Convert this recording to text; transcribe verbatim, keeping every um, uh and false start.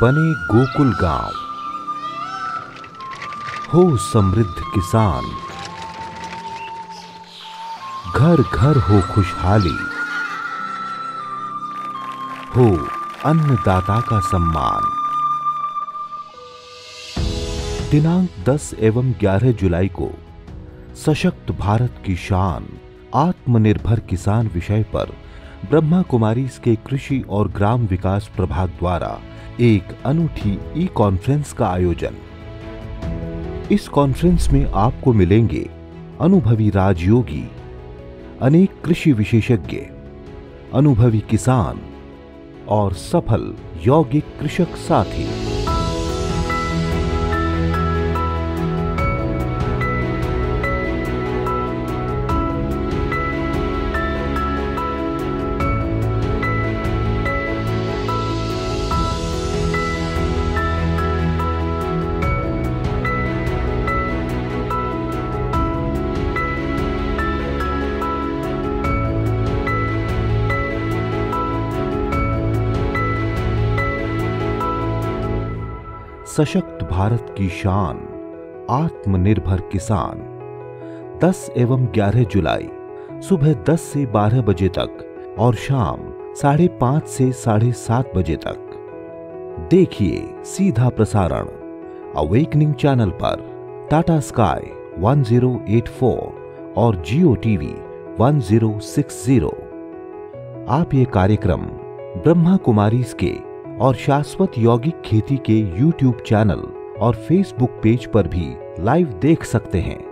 बने गोकुल गांव, हो समृद्ध किसान, घर घर हो खुशहाली, हो अन्नदाता का सम्मान। दिनांक दस एवं ग्यारह जुलाई को सशक्त भारत की शान आत्मनिर्भर किसान विषय पर ब्रह्मा कुमारीज के कृषि और ग्राम विकास प्रभाग द्वारा एक अनूठी ई कॉन्फ्रेंस का आयोजन। इस कॉन्फ्रेंस में आपको मिलेंगे अनुभवी राजयोगी, अनेक कृषि विशेषज्ञ, अनुभवी किसान और सफल यौगिक कृषक साथी। सशक्त भारत की शान आत्मनिर्भर किसान दस एवं ग्यारह जुलाई सुबह दस से बारह बजे तक और शाम साढ़े पांच से साढ़े सात बजे तक। देखिए सीधा प्रसारण अवेकनिंग चैनल पर टाटा स्काई एक हज़ार चौरासी और जियो टीवी एक हज़ार साठ। आप ये कार्यक्रम ब्रह्मा कुमारीज के और शाश्वत यौगिक खेती के यूट्यूब चैनल और फेसबुक पेज पर भी लाइव देख सकते हैं।